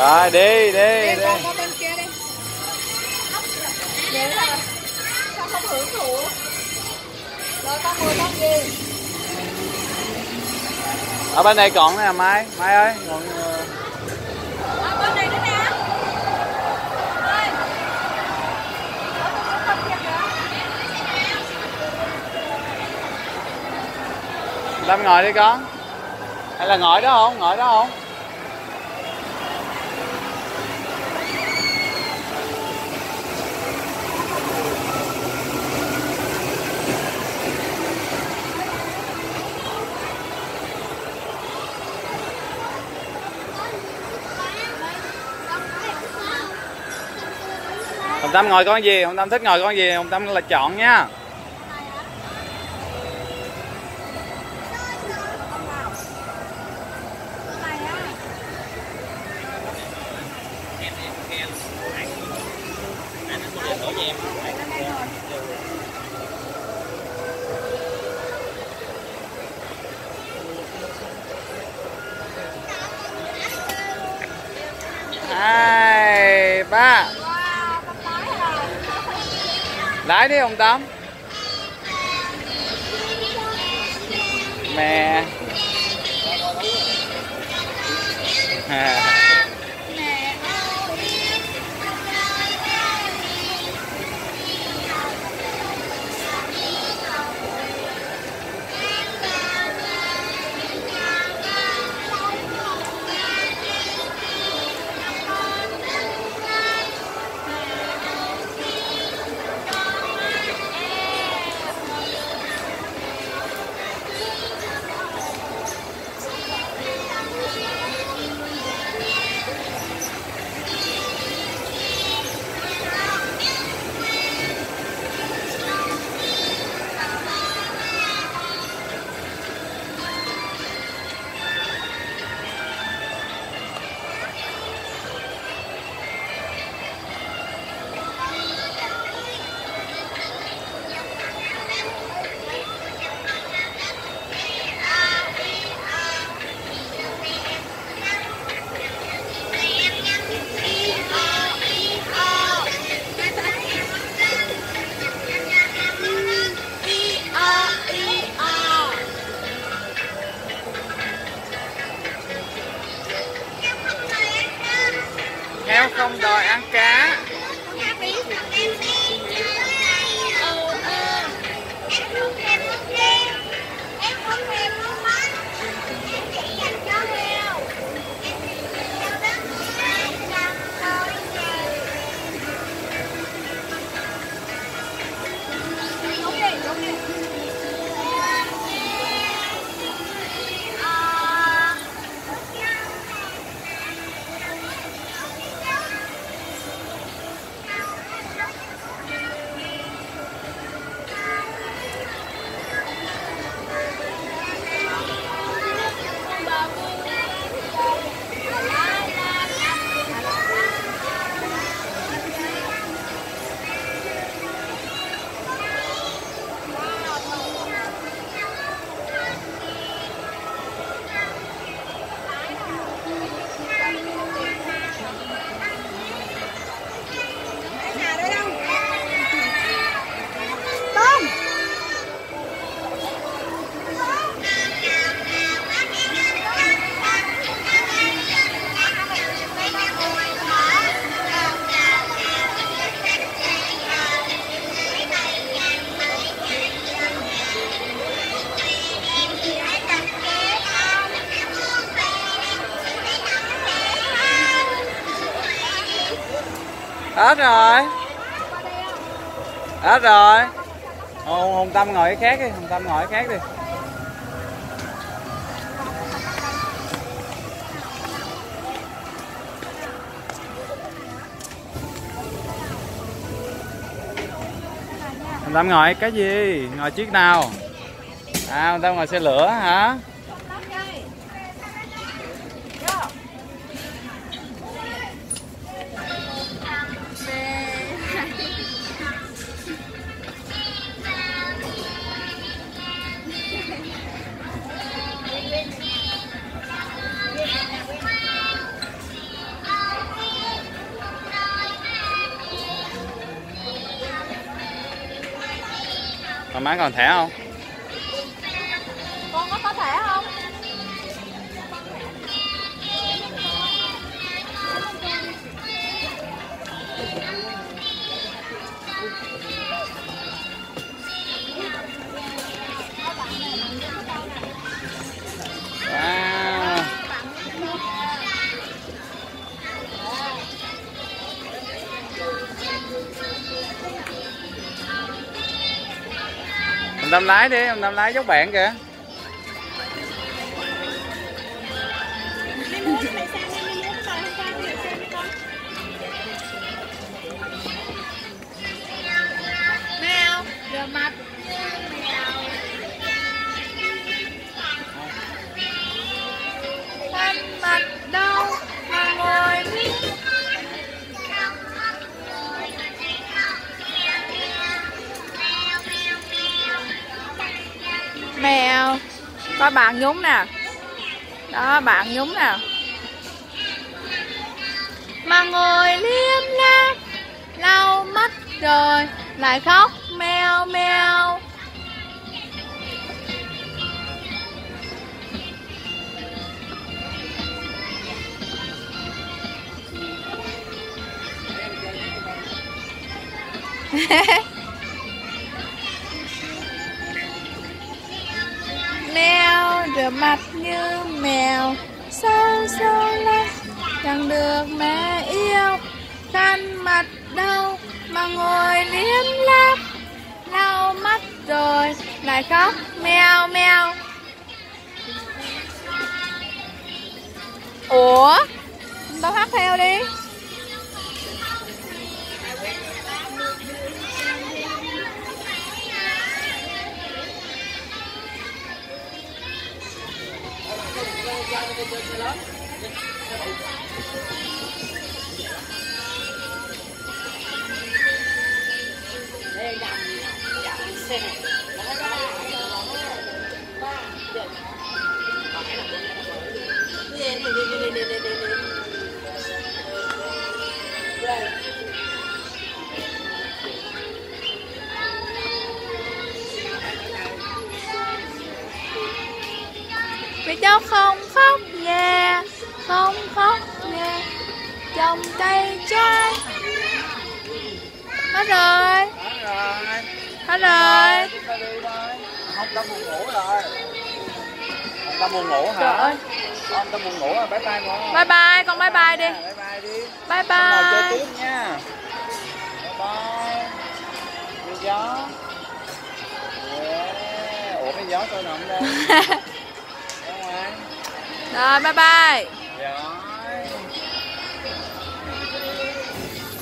Rồi đi, đi, đi. Qua bên kia đi. Vậy thôi. Sao không hưởng thụ? Rồi con mua con gì? Ở bên đây còn nè Mai, Mai ơi, còn ở bên đây nữa nè. Tâm ngồi đi con. Hay là ngồi đó không? Ngồi đó không? Hùng Tâm ngồi con gì? Hùng Tâm thích ngồi con gì? Hùng Tâm là chọn nha. Hai, ba. Lái đi Hùng Tâm. Mẹ. Heo không đòi ăn cá. Hết rồi. Hết rồi. Hùng Tâm ngồi cái khác đi, Hùng Tâm ngồi cái khác đi. Hùng Tâm ngồi cái gì? Ngồi chiếc nào? À, Hùng Tâm ngồi xe lửa hả? Con bán còn thẻ không? Con có thẻ không? Hùng Tâm lái đi, Hùng Tâm lái giúp bạn kìa. Mèo có bạn nhúng nè, đó bạn nhúng nè, mà ngồi liếm la lau mắt rồi lại khóc meo meo. Mèo rửa mặt như mèo, sâu sâu lắm chẳng được mẹ yêu, khăn mặt đâu mà ngồi liếm láp, lau mắt rồi lại khóc mèo mèo. Ủa, tao hát theo đi. Vì cháu không khóc nghe, không khóc nghe trồng cây trái. Hết rồi, hết rồi, không ta buồn ngủ rồi, không ta buồn ngủ hả, không ta buồn ngủ rồi. Bye bye con, bye bye con, bye bye đi, bye bye đi, bye bye, chơi tiếp nha, bye bye. Cái gió, ủa cái gió tôi nằm đây. Rồi bye bye.